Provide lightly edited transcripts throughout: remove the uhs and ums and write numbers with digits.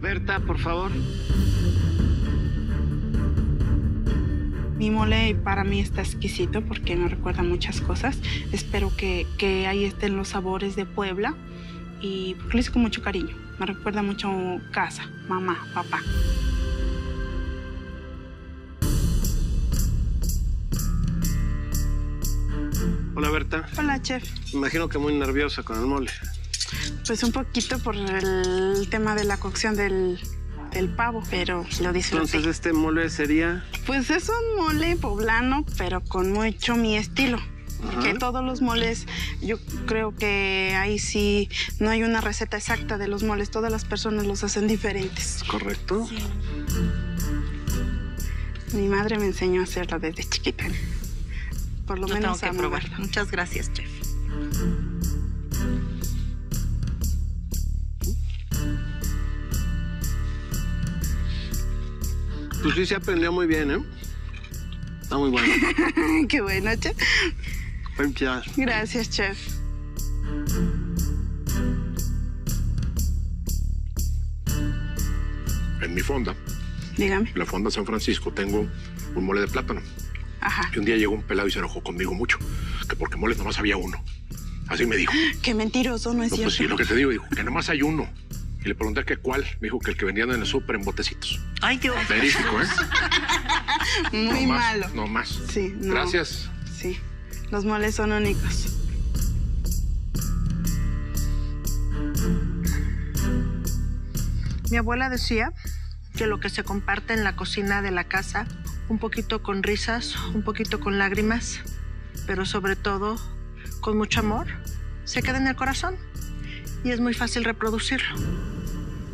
Berta, por favor. Mi mole para mí está exquisito porque me recuerda muchas cosas. Espero que ahí estén los sabores de Puebla y porque lo hice con mucho cariño. Me recuerda mucho casa, mamá, papá. Hola, Berta. Hola, chef. Imagino que muy nerviosa con el mole. Pues un poquito por el tema de la cocción del pavo, pero lo disfruté. Entonces, ¿este mole sería...? Pues es un mole poblano, pero con mucho mi estilo. Ajá. Porque todos los moles, yo creo que ahí sí no hay una receta exacta de los moles. Todas las personas los hacen diferentes. ¿Correcto? Sí. Mi madre me enseñó a hacerla desde chiquita. Por lo menos tengo que probarla. Muchas gracias, chef. Pues sí, se aprendió muy bien, ¿eh? Está muy bueno. Qué bueno, chef. Gracias, chef. En mi fonda. Dígame. En la Fonda San Francisco tengo un mole de plátano. Ajá. Y un día llegó un pelado y se enojó conmigo mucho, que porque moles nomás había uno. Así me dijo. Qué mentiroso, no es cierto. Pues sí, lo que te digo, dijo, que nomás hay uno. Y le pregunté que cuál, me dijo que el que vendían en el súper en botecitos. Ay, Dios. Verídico, ¿eh? Muy malo. No más. Sí, no. Gracias. Sí, los moles son únicos. Mi abuela decía que lo que se comparte en la cocina de la casa... Un poquito con risas, un poquito con lágrimas, pero sobre todo con mucho amor, se queda en el corazón y es muy fácil reproducirlo.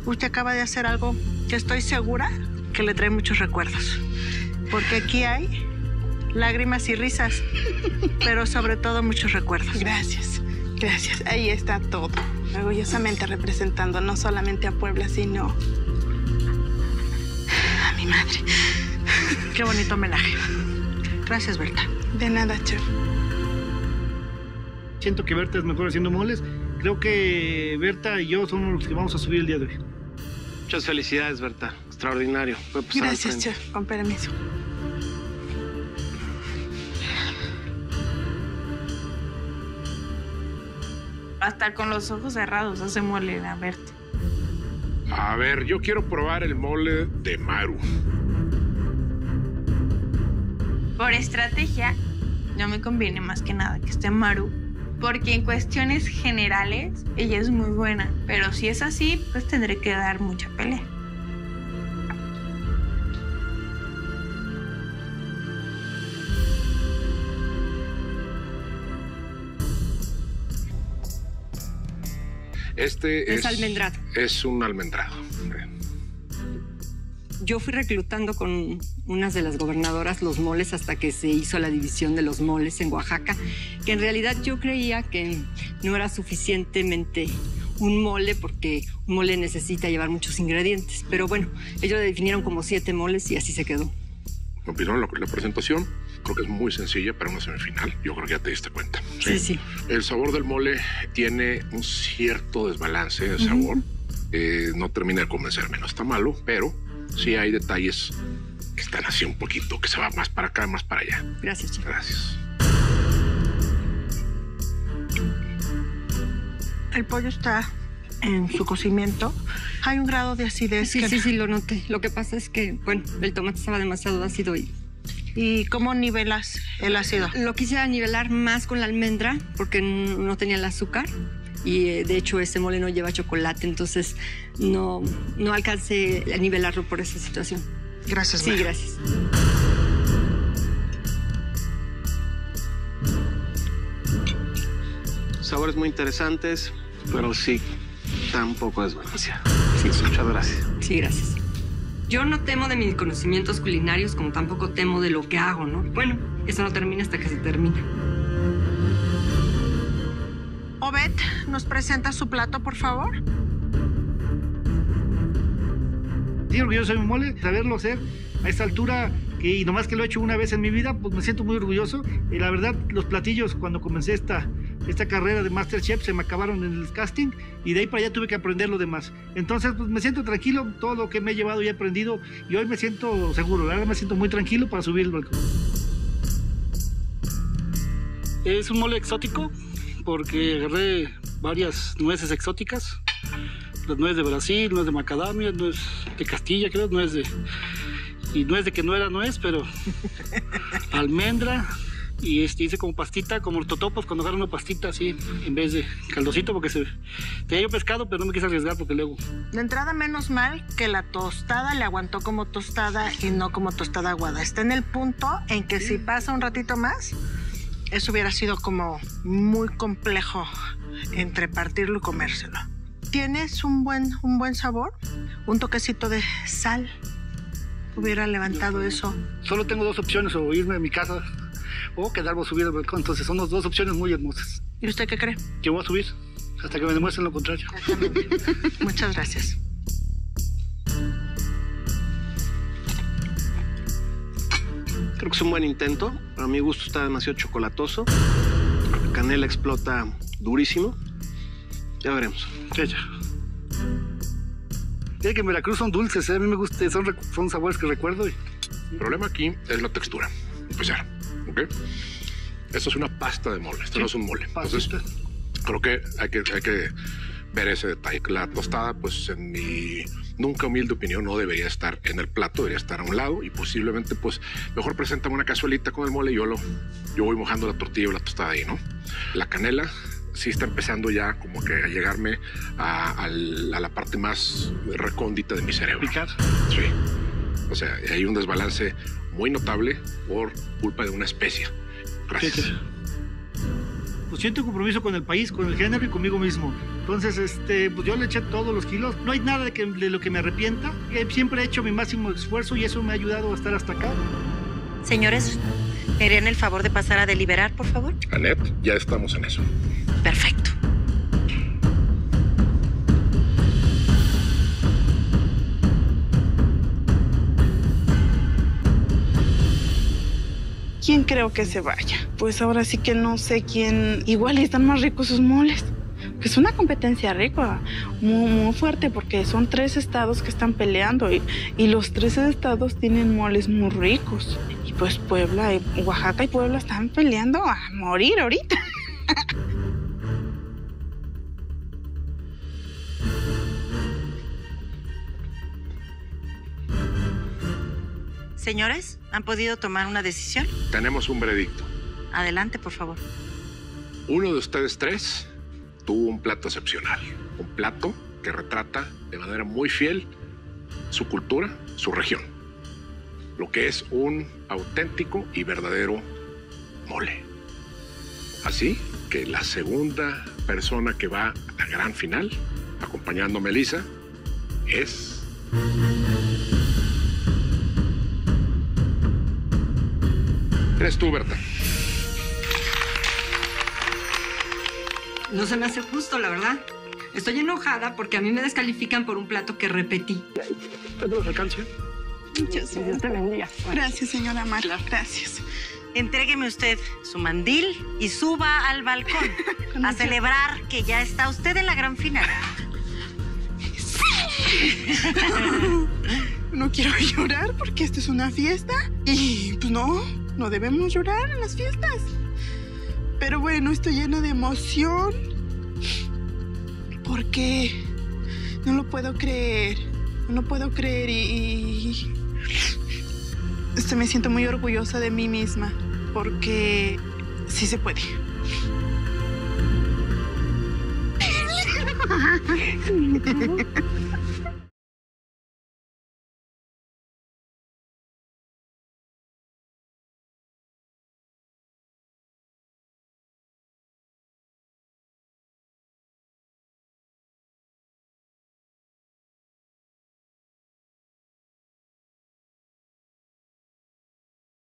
Usted acaba de hacer algo que estoy segura que le trae muchos recuerdos, porque aquí hay lágrimas y risas, pero sobre todo muchos recuerdos. Gracias, gracias. Ahí está todo, orgullosamente representando no solamente a Puebla, sino a mi madre. Qué bonito homenaje. Gracias, Berta. De nada, chef. Siento que Berta es mejor haciendo moles. Creo que Berta y yo somos los que vamos a subir el día de hoy. Muchas felicidades, Berta. Extraordinario. Gracias, chef. Con permiso. Hasta con los ojos cerrados hace mole la Berta. A ver, yo quiero probar el mole de Maru. Por estrategia, no me conviene más que nada que esté Maru, porque en cuestiones generales ella es muy buena, pero si es así, pues tendré que dar mucha pelea. Este es almendrado. Es un almendrado. Yo fui reclutando con unas de las gobernadoras los moles hasta que se hizo la división de los moles en Oaxaca, que en realidad yo creía que no era suficientemente un mole porque un mole necesita llevar muchos ingredientes. Pero bueno, ellos lo definieron como 7 moles y así se quedó. ¿Opinaron la presentación? Creo que es muy sencilla para una semifinal. Yo creo que ya te diste cuenta. Sí, sí. El sabor del mole tiene un cierto desbalance de sabor. No termina de convencerme. No está malo, pero... Sí, hay detalles que están así un poquito, que se va más para acá, más para allá. Gracias, chef. Gracias. El pollo está en su cocimiento. Hay un grado de acidez. Sí, sí, lo noté. Lo que pasa es que, bueno, el tomate estaba demasiado ácido y... ¿Y cómo nivelas el ácido? Lo quise nivelar más con la almendra porque no tenía el azúcar. Y de hecho ese mole no lleva chocolate, entonces no alcancé a nivelarlo por esa situación. Gracias, Maru. Sí, gracias. Sabores muy interesantes, pero sí, está un poco desbalanceado. Sí, muchas gracias. Sí, gracias. Yo no temo de mis conocimientos culinarios como tampoco temo de lo que hago, ¿no? Bueno, eso no termina hasta que se termina. Obed, ¿nos presenta su plato, por favor? Sí, orgulloso de mi mole, saberlo hacer a esta altura, y nomás que lo he hecho una vez en mi vida, pues me siento muy orgulloso. Y la verdad, los platillos, cuando comencé esta esta carrera de MasterChef, se me acabaron en el casting y de ahí para allá tuve que aprender lo demás. Entonces, pues me siento tranquilo, todo lo que me he llevado y he aprendido, y hoy me siento seguro, la verdad me siento muy tranquilo para subir el balcón. Es un mole exótico porque agarré varias nueces exóticas, las nueces de Brasil, nueces de macadamia, nueces de Castilla, creo, nueces de... y nueces de que no era nuez, pero almendra. Y hice como pastita, como los totopos, cuando agarran una pastita así, en vez de caldocito, porque tenía yo pescado, pero no me quise arriesgar porque luego... De entrada, menos mal que la tostada le aguantó como tostada y no como tostada aguada. Está en el punto en que si pasa un ratito más, eso hubiera sido como muy complejo entre partirlo y comérselo. Tienes un buen sabor, un toquecito de sal. Hubiera levantado eso. Solo tengo dos opciones, o irme a mi casa o quedarme subido al balcón. Entonces son dos opciones muy hermosas. ¿Y usted qué cree? Que voy a subir hasta que me demuestren lo contrario. Muchas gracias. Creo que es un buen intento. Para mi gusto está demasiado chocolatoso. La canela explota durísimo. Ya veremos. Ya. Ya que en Veracruz son dulces, ¿eh? A mí me gusta, son sabores que recuerdo. El problema aquí es la textura. Empezar, ¿ok? Esto es una pasta de mole, esto sí, no es un mole. Pastita. Entonces, creo que hay que ver ese detalle. La tostada, pues en mi nunca humilde opinión, no debería estar en el plato, debería estar a un lado y posiblemente, pues, mejor preséntame una cazuelita con el mole y yo voy mojando la tortilla o la tostada ahí, ¿no? La canela sí está empezando ya como que a llegarme a la parte más recóndita de mi cerebro. ¿Picar? Sí. O sea, hay un desbalance muy notable por culpa de una especia. Gracias. Pues siento compromiso con el país, con el género y conmigo mismo. Entonces, pues yo le eché todos los kilos. No hay nada de lo que me arrepienta. Siempre he hecho mi máximo esfuerzo y eso me ha ayudado a estar hasta acá. Señores, ¿me harían el favor de pasar a deliberar, por favor? Anet, ya estamos en eso. Perfecto. ¿Quién creo que se vaya? Pues ahora sí que no sé quién. Igual están más ricos sus moles. Es una competencia rica, muy, muy fuerte, porque son 3 estados que están peleando y los 3 estados tienen moles muy ricos. Y pues Puebla, y Oaxaca y Puebla están peleando a morir ahorita. Señores, ¿han podido tomar una decisión? Tenemos un veredicto. Adelante, por favor. Uno de ustedes 3 tuvo un plato excepcional. Un plato que retrata de manera muy fiel su cultura, su región. Lo que es un auténtico y verdadero mole. Así que la segunda persona que va a la gran final, acompañando a Melissa, es... Eres tú, Berta. No se me hace justo, la verdad. Estoy enojada porque a mí me descalifican por un plato que repetí. ¿Tenemos alcance? Muchas gracias. Dios te bendiga. Gracias, señora Marla. Gracias. Entrégueme usted su mandil y suba al balcón a celebrar que ya está usted en la gran final. No quiero llorar porque esto es una fiesta y pues no debemos llorar en las fiestas. Pero bueno, estoy llena de emoción porque no lo puedo creer. No lo puedo creer y me siento muy orgullosa de mí misma porque sí se puede.